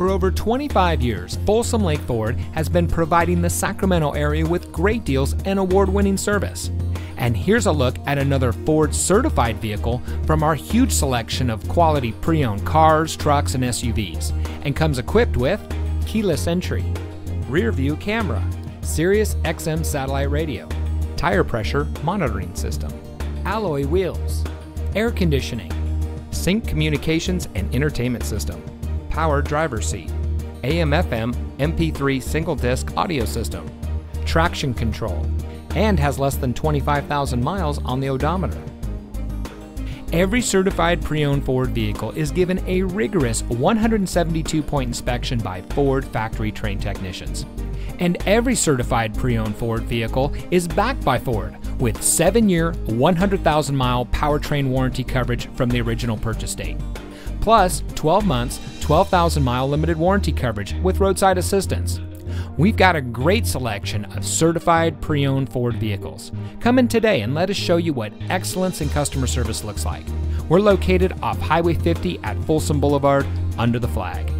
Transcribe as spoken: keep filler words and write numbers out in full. For over twenty-five years, Folsom Lake Ford has been providing the Sacramento area with great deals and award-winning service. And here's a look at another Ford-certified vehicle from our huge selection of quality pre-owned cars, trucks, and S U Vs, and comes equipped with keyless entry, rear view camera, Sirius X M satellite radio, tire pressure monitoring system, alloy wheels, air conditioning, Sync communications and entertainment system, power driver's seat, A M F M M P three single disc audio system, traction control, and has less than twenty-five thousand miles on the odometer. Every certified pre-owned Ford vehicle is given a rigorous one hundred seventy-two point inspection by Ford factory-trained technicians. And every certified pre-owned Ford vehicle is backed by Ford with seven year, one hundred thousand mile powertrain warranty coverage from the original purchase date, plus twelve months, twelve thousand mile limited warranty coverage with roadside assistance. We've got a great selection of certified pre-owned Ford vehicles. Come in today and let us show you what excellence in customer service looks like. We're located off Highway fifty at Folsom Boulevard under the flag.